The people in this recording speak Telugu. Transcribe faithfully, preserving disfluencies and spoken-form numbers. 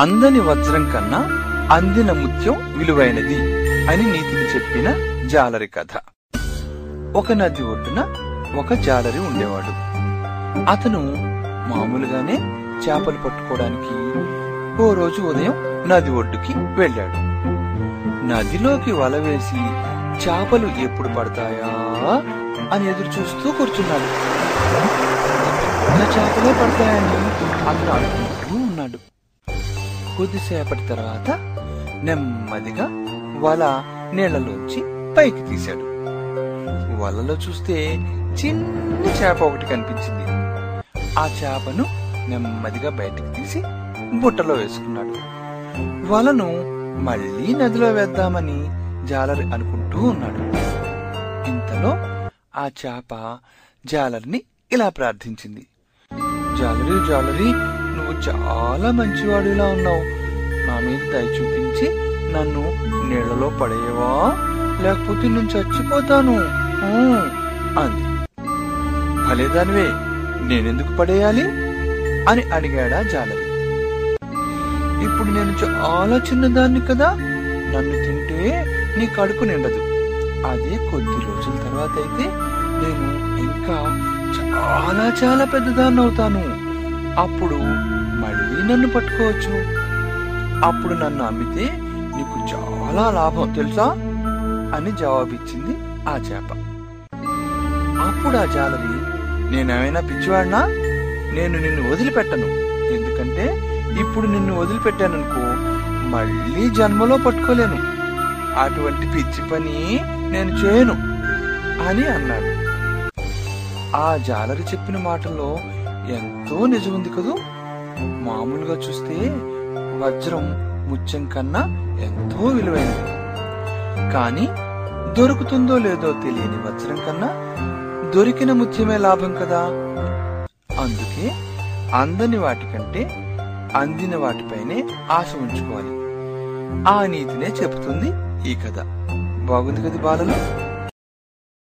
అందని వజ్రం కన్నా అందిన ముత్యం విలువైనది అని నీతిని చెప్పిన జాలరి కథ. ఒక నది ఒడ్డున ఒక జాలరి ఉండేవాడు. అతను మామూలుగానే చేపలు పట్టుకోవడానికి ఓ రోజు ఉదయం నది ఒడ్డుకి వెళ్ళాడు. నదిలోకి వల వేసి చేపలు ఎప్పుడు పడతాయా అని ఎదురు చూస్తూ కూర్చున్నాడు. చేపలే పడతాయని అతను అనుకుంటూ ఉన్నాడు. కొద్దిసేపటి తర్వాత నెమ్మదిగా వల నీళ్లలోంచి పైకి తీశాడు. వలలో చూస్తే చిన్న చేప ఒకటి కనిపించింది. ఆ చేపను నెమ్మదిగా బయటికి తీసి బుట్టలో వేసుకున్నాడు. వలను మళ్లీ నదిలో వేద్దామని జాలరి అనుకుంటూ ఉన్నాడు. ఇంతలో ఆ చేప జాలరిని ఇలా ప్రార్థించింది, జాలరి జాలరి నువ్వు చాలా మంచివాడిలా ఉన్నావు, నా మీద దయ చూపించి నన్ను నీళ్లలో పడేవా, లేకపోతే నేను చచ్చిపోతాను అంది. భలేదానివే, నేనెందుకు పడేయాలి అని అడిగాడా జాలరి. ఇప్పుడు నేను చాలా చిన్నదాన్ని కదా, నన్ను తింటే నీ కడుపు నిండదు. అదే కొద్ది రోజుల తర్వాత అయితే నేను ఇంకా చాలా చాలా పెద్దదాన్ని అవుతాను, అప్పుడు మళ్ళీ నన్ను పట్టుకోవచ్చు. అప్పుడు నన్ను అమ్మితే నీకు చాలా లాభం తెలుసా అని జవాబిచ్చింది ఆ చేప. అప్పుడు ఆ జాలరి, నేనేమైనా పిచ్చివాడినా, నేను నిన్ను వదిలిపెట్టను, ఎందుకంటే ఇప్పుడు నిన్ను వదిలిపెట్టాననుకో మళ్ళీ జన్మలో పట్టుకోలేను, అటువంటి పిచ్చి పని నేను చేయను అని అన్నాడు. ఆ జాలరి చెప్పిన మాటల్లో ఎంతో నిజం ఉంది కదూ. మామూలుగా చూస్తే వజ్రం ముత్యం కన్నా ఎంతో విలువైనది, కానీ దొరుకుతుందో లేదో తెలియని వజ్రం కన్నా దొరికిన ముత్యమే లాభం కదా. అందుకే అందని వాటికంటే అందిన వాటిపైనే ఆశ ఉంచుకోవాలి. ఆ నీతినే చెబుతుంది ఈ కథ. బాగుంది కదా బాలలు.